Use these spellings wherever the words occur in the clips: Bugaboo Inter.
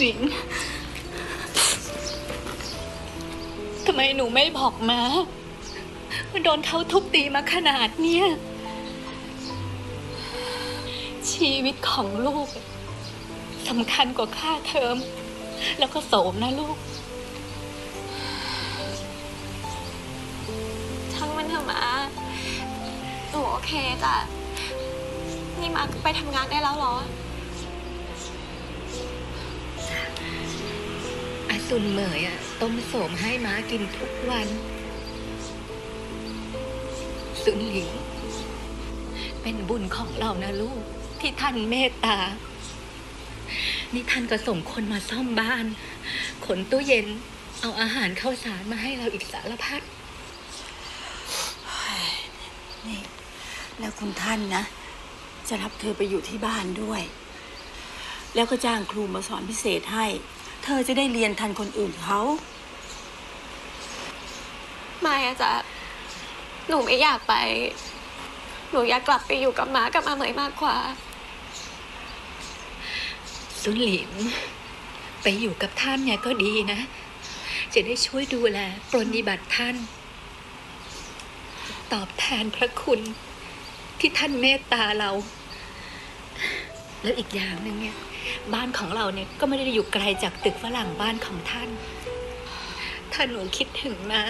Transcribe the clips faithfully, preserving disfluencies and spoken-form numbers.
สิงทำไมหนูไม่บอกมามันโดนเขาทุบตีมาขนาดเนี้ยชีวิตของลูกสำคัญกว่าค่าเทอมแล้วก็โสมนะลูกทั้งมันเถอะมาหนูโอเคจ้ะนี่มาไปทำงานได้แล้วเหรออาสุนเหมยอะต้มโสมให้ม้ากินทุกวันสุนหลิงเป็นบุญของเรานะลูกที่ท่านเมตตานี่ท่านก็ส่งคนมาซ่อมบ้านขนตู้เย็นเอาอาหารข้าวสารมาให้เราอีกสารพัดนี่แล้วคุณท่านนะจะรับเธอไปอยู่ที่บ้านด้วยแล้วก็จ้างครูมาสอนพิเศษให้เธอจะได้เรียนทันคนอื่นเขาไม่อะจ๊ะหนูไม่อยากไปหนูอยากกลับไปอยู่กับหมากับอาเหมยมากกว่าสุนหลิงไปอยู่กับท่านเนี่ยก็ดีนะจะได้ช่วยดูแลปรนนิบัติท่านตอบแทนพระคุณที่ท่านเมตตาเราแล้วอีกอย่างหนึ่งเนี่ยบ้านของเราเนี่ยก็ไม่ได้อยู่ไกลจากตึกฝรั่งบ้านของท่านถ้าหนูคิดถึงนะ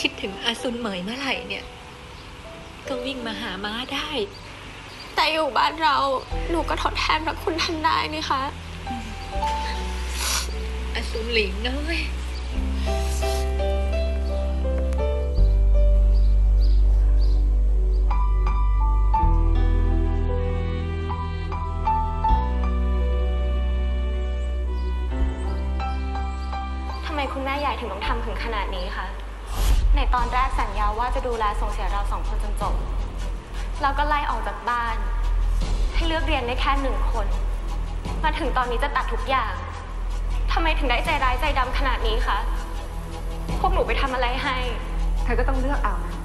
คิดถึงอาซุนเหมยเมื่อไหร่เนี่ยก็วิ่งมาหาม้าได้แต่อยู่บ้านเราหนูก็ทดแทนพระคุณท่านได้นี่คะอาซุนหลิงเอ้ยคุณแม่ใหญ่ถึงต้องทำถึงขนาดนี้คะในตอนแรกสัญญาว่าจะดูแลส่งเสียเราสองคนจนจบเราก็ไล่ออกจากบ้านให้เลือกเรียนได้แค่หนึ่งคนมาถึงตอนนี้จะตัดทุกอย่างทำไมถึงได้ใจร้ายใจดำขนาดนี้คะพวกหนูไปทำอะไรให้เธอก็ต้องเลือกเอานะ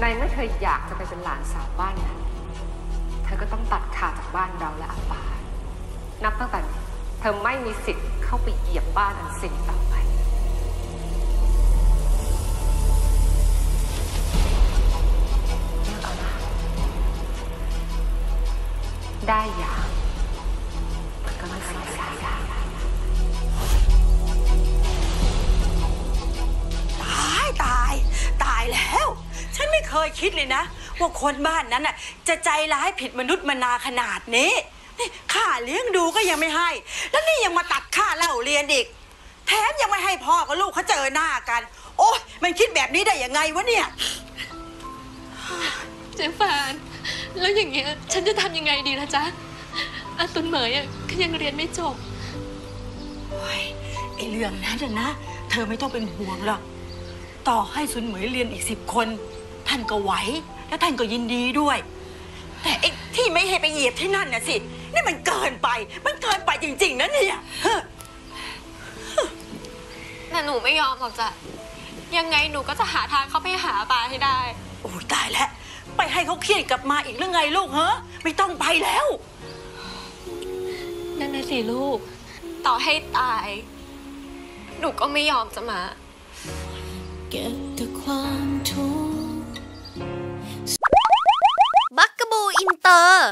ในเมื่อเธออยากจะไปเป็นหลานสาวบ้านนั้นเธอก็ต้องตัดขาดจากบ้านเราและอาป่านับตั้งแต่เธอไม่มีสิทธิ์เข้าไปเหยียบบ้านอันสิ่งต่างได้อย่ามันก็ไม่ใช่ได้ตายตายตายแล้วฉันไม่เคยคิดเลยนะว่าคนบ้านนั้นน่ะจะใจร้ายผิดมนุษย์มนาขนาดนี้นี่ค่าเลี้ยงดูก็ยังไม่ให้แล้วนี่ยังมาตัดค่าเล่าเรียนอีกแถมยังไม่ให้พ่อกับลูกเขาเจอหน้ากันโอ๊ยมันคิดแบบนี้ได้ยังไงวะเนี่ยเจ๊ฟานแล้วอย่างเงี้ยฉันจะทำยังไงดีล่ะจ๊ะอาตุนเหมยอ่ะก็ยังเรียนไม่จบไอเรื่องนั้นนะเธอไม่ต้องเป็นห่วงหรอกต่อให้ซุนเหมยเรียนอีกสิบคนท่านก็ไหวและท่านก็ยินดีด้วยแต่ไอที่ไม่ให้ไปเหยียบที่นั่นนะสินี่มันเกินไปมันเกินไปจริงๆนะเนี่ยแต่หนูไม่ยอมหรอกจ๊ะยังไงหนูก็จะหาทางเข้าไปหาปลาให้ได้โอ้ตายแล้วไปให้เขาเครียดกลับมาอีกเรื่องไงลูกเหรอไม่ต้องไปแล้วนั่นนะสิลูกต่อให้ตายหนูก็ไม่ยอมจะมาเก็บแต่ความทุกข์บักกะบูอินเตอร์